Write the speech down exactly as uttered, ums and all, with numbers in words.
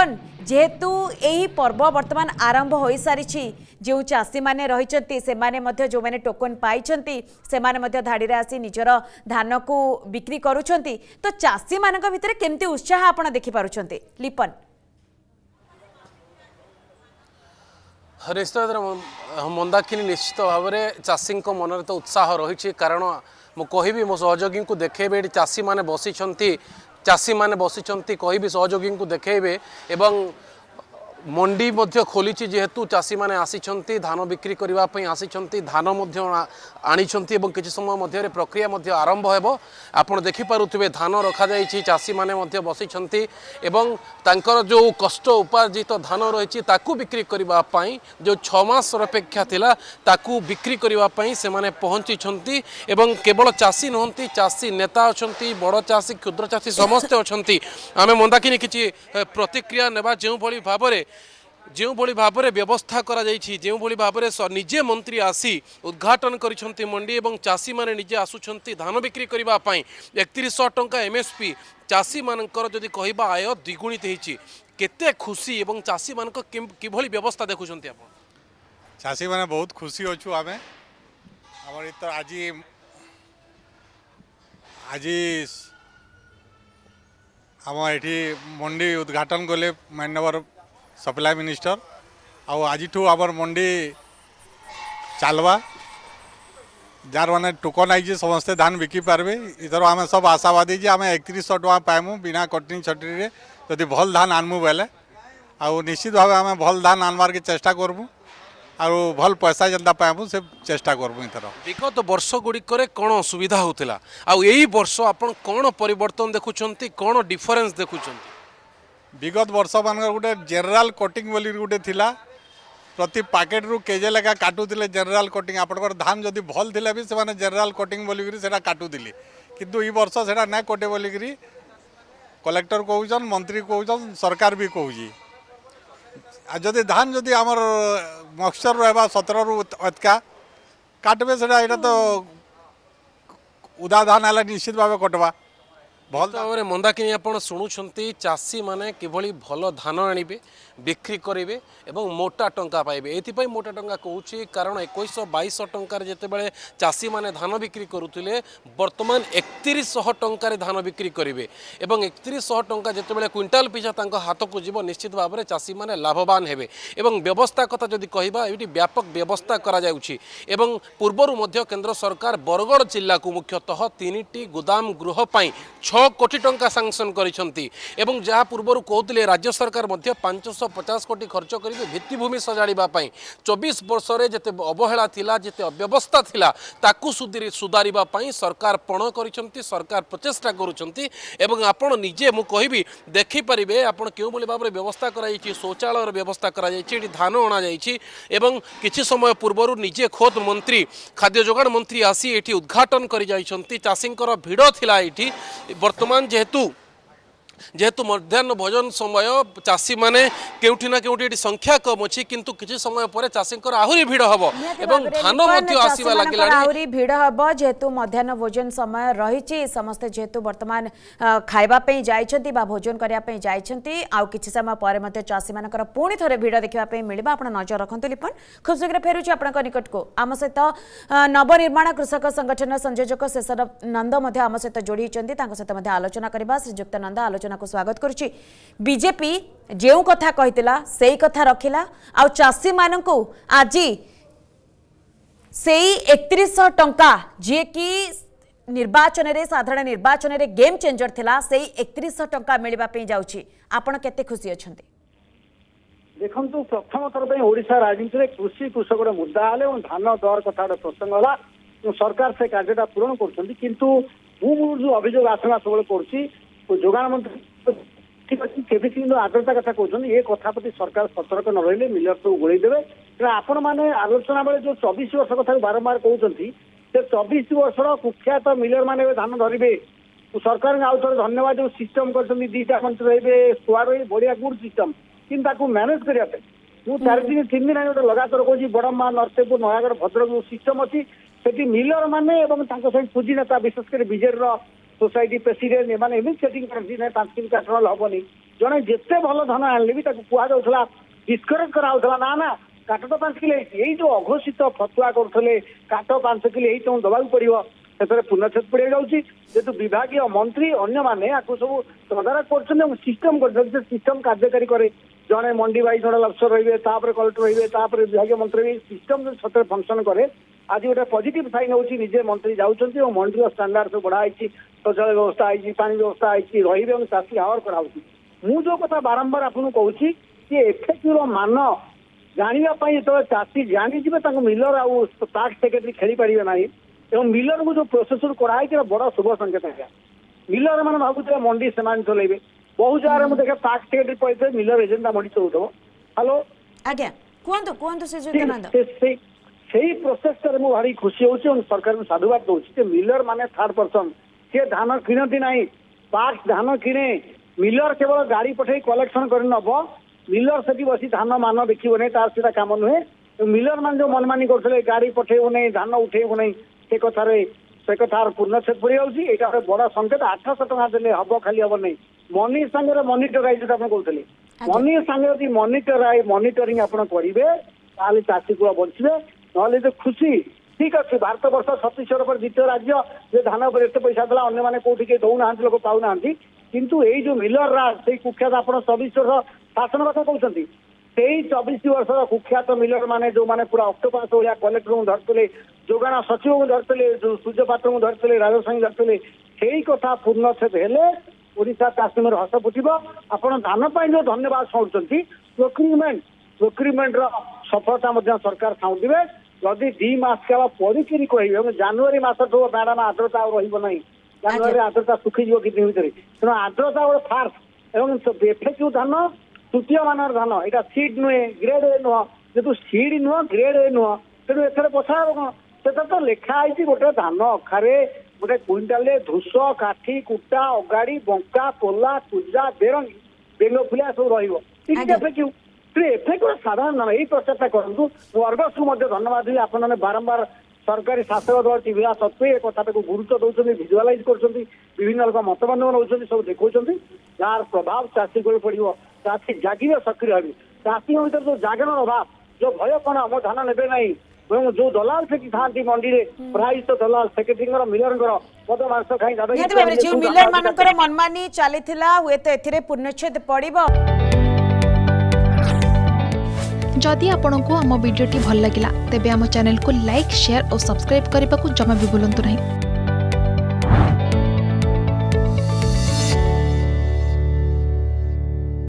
अपन जेहेतु यही पर्व वर्तमान आरंभ हो सारी जो चाषी मैंने रही से मैंने जो मैंने टोकन पाई से मैंने धाड़ी आसी निजर धान को बिक्री करुँच तो चाषी मान भर केमती उत्साह आप देखिपुंट लिपन निश्चित मंदाकिनी निश्चित भाव में चाषी मनरे तो उत्साह रही कारण मु कहि मो सहयोगी को देखेबे चाषी मैंने बसी चाषी मैंने बसी कहि सहयोगी को देखेबे एवं मंडी मध्य खोली जेहेतु चाषी मैंने आसी धान बिक्री करने आसी धान आनी किसी समय मध्य प्रक्रिया मध्य आरंभ हो आपण देखिपुवे धान रखा जाइए चाषी मैंने बसी एवं तांकर जो कष्ट उपार्जित धान रही बिक्री करने जो छमास अपेक्षा थिला ताकू बिक्री करने से मैंने पहुँची एवं केवल चाषी नहंती चाषी नेता अच्छा बड़ चाषी क्षुद्र चाषी समस्ते अच्छा आम मंदाकिनी किसी प्रतिक्रिया नेबा जो भाव जो भली भाव में व्यवस्था करा जाइछि जो भली भाव में निजे मंत्री आसी उद्घाटन करिछन्ति मंडी एवं चाषी माने निजे आसुछन्ति धान बिक्री करबा पई एकतीस सौ टंका एमएसपी चाषी मानकर जदि कहबा आय द्विगुणित होइछि केते खुशी एवं चाषी मान को किभली व्यवस्था देखुछन्ति आपण चाषी माने बहुत खुशी होछु आमे हमर इ त आजि आजि हम एठी मंडी उद्घाटन गले माननीय सप्लाय मिनिस्टर आउ आज आमर मंडी चलवा जार मैंने टोकन आई समस्ते धान बिकी पार्बे इधर आम सब आशावादी जे आम एकतीस सौ टाँह पाइमु बिना कटनी छटरी जदि भल धान आनमु बेले आउ निश्चित भाव आम भल धान आनवार के चेष्टा करमु आउ भल पैसा जनता पाइबु से चेष्टा करमु इधर विगत वर्ष गुड़िक कौन असुविधा होता आउ यही वर्ष आपन कौन परिवर्तन देखुछन्ती कौन डिफरेन्स देखुछन्ती विगत वर्ष मान गोटे जेनेल कटिंग बोली गोटे थिला प्रति पैकेट रु केजे लेखा काटुले जेनेल कटिंग आपंकर धान जदि भल थिला भी से जेनेल कटिंग बोलिकी से काटुले कितु ई वर्ष से ना कटे बोलिकी कलेक्टर कहून मंत्री कहून सरकार भी कहे जदि धान जदि आमर मक्सर रहा सतर रु अतका काटबे से तो उदा धान है निश्चित भाव कटवा भल भाव में मंदाकिनी आप शुणुंट चाषी मैंने किभली भल धान आने बिक्री करेंगे एवं मोटा टंका पाइबे ये मोटा टंका कहूँ कारण इक्कीस बाईस टंकार जितेबाला चाषी मैंने धान बिक्री करुले बर्तमान एकतीस सौ टंकार धान बिक्री करेंगे एवं एकतीस सौ टंका जितेबाला क्विंटाल पिछा तक हाथ को जीव निश्चित भाव में चाषी मैंने लाभवान हेबे एवं व्यवस्था कथा जदि कहबा ये व्यापक व्यवस्था करा जाउछि एवं पूर्वरु मध्य केंद्र सरकार बरगढ़ जिला को मुख्यतः तीन टी गोदाम गृह पई छह कोटी टंका सांसन करिसंती एवं जहाँ पूर्वरु कहते राज्य सरकार मध्य पाँच सौ पचास कोटी खर्च करेंगे भित्तिभूमि सजाड़ीबा पई चौबीस वर्ष रे जेते अवहेला थिला जेते अव्यवस्था थिला ताकू सुधारी सुधारीबा पई सरकार पण करिसंती सरकार प्रचेष्टा करुचंती एवं आपण निजे मु कहिबी देखि परिबे आपण केउ बोली बाबरे व्यवस्था कराई छि शौचालयर व्यवस्था कराई छि धान अणा जाई छि एवं किछि समय पूर्वरु निजे खोद मंत्री खाद्य जोगाण मंत्री आसी एठी उद्घाटन करि जाईसंती चासिंकर भीड़ थिला एठी वर्तमान जेहेतु जेहेतु मध्याह्न भोजन समय चाषी मैंने केउठी ना केउठी संख्या कम अच्छी किंतु किसी समय पर चाषी आहरी भिड़ हम एवं धान आसवा लगे आहरी भिड़ हम जेहेतु मध्याह्न भोजन समय रही समस्ते जेहेतु वर्तमान खाइबापी जाइछंती बा भोजन करने जाइछंती आउ किसी समय पर चाषी मान पुणी थे भिड़ देखापी मिलवा आप नजर रखु लिपन खूब शीघ्र फेरुच आपंक निकट को आम सहित नवनिर्माण कृषक संगठन संयोजक शेषर नंद आम सहित जोड़ी सहित आलोचना करवा श्रीजुक्त नंद आलोचना को स्वागत करुची बीजेपी जो कथा कहितला सेई कथा रखिला आ चासी माननकु आजी सेई एकतीस सौ टंका जे कि निर्वाचन रे साधारण निर्वाचन रे गेम चेंजर थिला सेई एकतीस सौ टंका मिलबा पे जाउची आपण केते खुशी अछन्ते देखंतु प्रथम थर पे ओडिसा राजनीति रे कृषि कृषक रे मुद्दा आले और धान दर कथा रे प्रसंग होला सरकार से कार्यटा पूर्ण करछन्ती किंतु मूल जो अभियोग आसना सबल करछि जोगाण मंत्री ठीक अच्छे केबीसी आर्द्रता कथा कहते ये कथा प्रति सरकार सतर्क न रही मिलर सब गोलईदेवे तेना आपण मैंने आलोचना बेले जो चौबीस वर्ष कथा बारंबार कहते से चौबीस वर्षर कुख्यात मिलर मैंने धान धरवे सरकार आउ थे धन्यवाद जो सिस्टम कर दीटा मंत्री रही स्कोर रही बढ़िया गुड सिस्टम कितना मैनेज करने मुझे चार दिन तीन दिन गोटे लगातार कौन बड़म्मा नरसिंहपुर नयागढ़ भद्रक जो सिस्टम अच्छी से मिलर मैंने पूंजी नेता विशेषकर विजेड सोसाइटी प्रेसिडेंट एम सेटिंग कर हबनी जड़े जिते भल धन आने भी कहला डिस्करेज कराला ना ना काट तो पांच किलो ये जो अघोषित फतुआ करुले काट पांच किलो ये तुम दवाक पड़ो से पूर्णछेद पड़ जाऊँगी जेहतु विभागीय मंत्री अन्न मैंने सब तदारख कर सिस्टम कर सिस्टम कार्यकारी कै जड़े मंडी वाइज नोडल अफसर रही है कलेक्टर रही है विभागीय मंत्री भी सिस्टम सतरे फंक्शन कै आज गोटे पॉजिटिव साइन होची निजे मंत्री जाउछंती और मंडल स्टैंडर्ड सब बढ़ाई शौचालय व्यवस्था आई पानी व्यवस्था आई रही और शासी आवर कराऊँगी मु जो कथा बारंबार आपको कहूँ कि एफएक्यू मान जानापी जो चाषी जानी मिलर आउ टाक्स सेक्रेटरी खेली पारे ना और मिलर को जो प्रोसेसर कराई बड़ शुभ संकेत है मिलर मैंने भागुते मंडी से चलते बहुत जगह मुझे देखे टाक्स सेक्रेटरी कहते मिलर एजेंटा मंडी चलू हेलो आज्ञा कहतु कहतु से प्रोसेस भारी खुशी हो सरकार को साधुवाद दौर मिलर माने थर्ड पर्सन सी धान किनती ना पार्क धान किने मिलर केवल गाड़ी पठाई कलेक्शन करनब मिलर से बस धान मान देखो नहीं तार सीधा काम नुहे मिलर मान जो मनमानी करते गाड़ी पठेबू नहीं धान उठेबू नहीं से कथार से कथार पूर्णछेद पड़ जाए बड़ संकेत आठश टाँह दे हम खाली हम नहीं मनी सागर मनिटराइज जो कहते मनी सागर मनिटराइज मनिटरिंग आप करेंगे चाषी को बचे ना जो खुशी ठीक अच्छे भारत बर्ष छत्तीसगढ़ पर द्वितीय राज्य जो धान पर एत पैसा देला अने कौटी के दौना लोक पाऊना किंतु यही जो मिलर राज से कुख्यात आप चौबीस वर्ष शासन कथा कहते से चौबीस वर्ष कुख्यात मिलर माने जो माने पूरा अक्टोपास भाया कलेक्टर को धरते जोगाण सचिव को धरते जो सूर्य पात्र को धरते राजस्वी धरते से कथा पूर्णछेद हेले ओडिशा चाषी में हस फुट आपड़ धान पर जो धन्यवाद शुणुंट प्रोक्यूरमेंट प्रोक्यूरमेंट सफलता सरकार साउंटे जदि दी मसल पड़ी कह जानुरी मसू मैडम आर्द्रता रही जानुरी आर्द्रता सुखीजी कि तेनाली आर्द्रता गोटे फार्स एफएक्यू धान तृतीय मानर धान यहाँ सीड नुहे ग्रेड ए नुह जो सीड नुह ग्रेड ए नुह तेणु एथर पछा कौन से तो लिखाई गोटे धान अखारे गोटे क्विंटाल धूस काठी कूटा अगाड़ी बंका कोला कुजा बेरंगी बेंगफुलिया सब रही एफएक्यू एफएक्यू साधारण नाम यही प्रचार करूँ अर्गस को धन्यवाद दी आप बारंबार सरकारी शासक दल टीवी सत्वे एक कथा गुरुत्व दौरान भिजुआलाइज कर मतबंध नौकर सब देखते जार प्रभाव चाषी को पड़ो चाषी जागे सक्रिय हे चाषी भर जो जागरण अभाव जो भय कौन मो धान ने जो दलाल फेंकी था मंडी में प्राइस तो दलाल सेक्रेटरी मिलर पद मांस खाई दादा मिलर मानकर मनमानी चली हुए तो एथिरे पूर्णछेद पड़िबो। जदि आपंक आम भिड्टे भल लगा तेब आम चैनल को लाइक शेयर और सब्सक्राइब करने को जमा भी भूलु नहीं।